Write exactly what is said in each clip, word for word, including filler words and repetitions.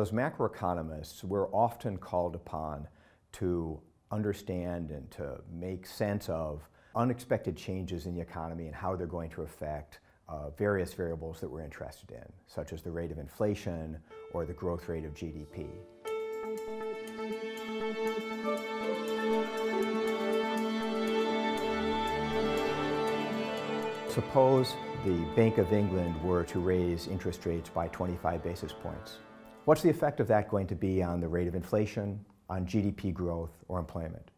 As macroeconomists, we're often called upon to understand and to make sense of unexpected changes in the economy and how they're going to affect uh, various variables that we're interested in, such as the rate of inflation or the growth rate of G D P. Suppose the Bank of England were to raise interest rates by twenty-five basis points. What's the effect of that going to be on the rate of inflation, on G D P growth, or employment?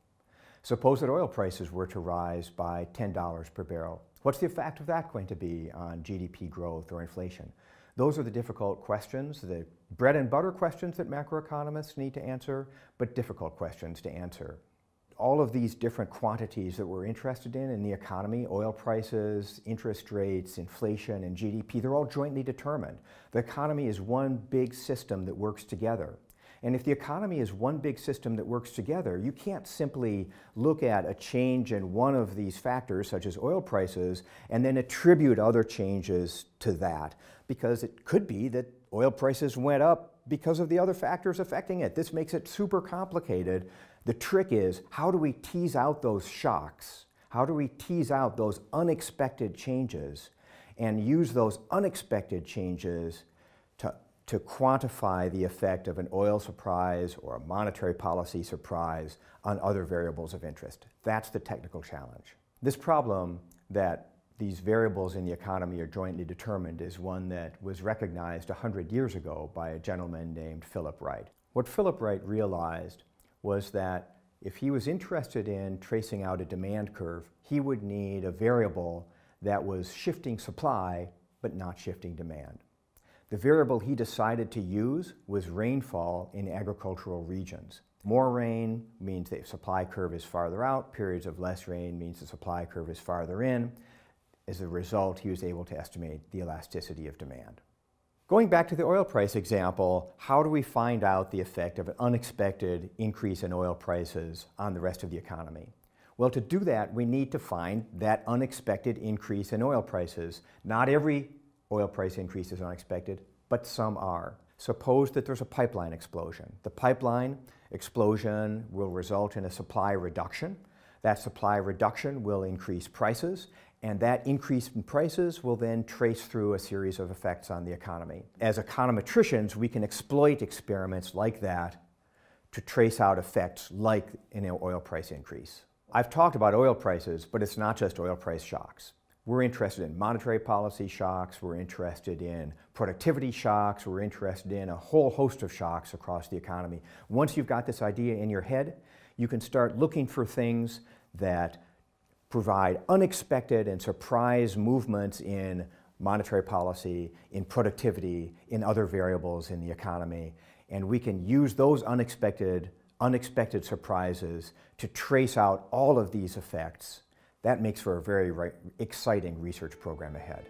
Suppose that oil prices were to rise by ten dollars per barrel. What's the effect of that going to be on G D P growth or inflation? Those are the difficult questions, the bread and butter questions that macroeconomists need to answer, but difficult questions to answer. All of these different quantities that we're interested in in the economy, oil prices, interest rates, inflation, and G D P, they're all jointly determined. The economy is one big system that works together. And if the economy is one big system that works together, you can't simply look at a change in one of these factors, such as oil prices, and then attribute other changes to that, because it could be that oil prices went up because of the other factors affecting it. This makes it super complicated. The trick is, how do we tease out those shocks? How do we tease out those unexpected changes and use those unexpected changes to to quantify the effect of an oil surprise or a monetary policy surprise on other variables of interest? That's the technical challenge. This problem that these variables in the economy are jointly determined is one that was recognized one hundred years ago by a gentleman named Philip Wright. What Philip Wright realized was that if he was interested in tracing out a demand curve, he would need a variable that was shifting supply but not shifting demand. The variable he decided to use was rainfall in agricultural regions. More rain means the supply curve is farther out. Periods of less rain means the supply curve is farther in. As a result, he was able to estimate the elasticity of demand. Going back to the oil price example, how do we find out the effect of an unexpected increase in oil prices on the rest of the economy? Well, to do that, we need to find that unexpected increase in oil prices. Not every oil price increase is unexpected, but some are. Suppose that there's a pipeline explosion. The pipeline explosion will result in a supply reduction. That supply reduction will increase prices, and that increase in prices will then trace through a series of effects on the economy. As econometricians, we can exploit experiments like that to trace out effects like an oil price increase. I've talked about oil prices, but it's not just oil price shocks. We're interested in monetary policy shocks, we're interested in productivity shocks, we're interested in a whole host of shocks across the economy. Once you've got this idea in your head, you can start looking for things that provide unexpected and surprise movements in monetary policy, in productivity, in other variables in the economy, and we can use those unexpected, unexpected surprises to trace out all of these effects. That makes for a very exciting research program ahead.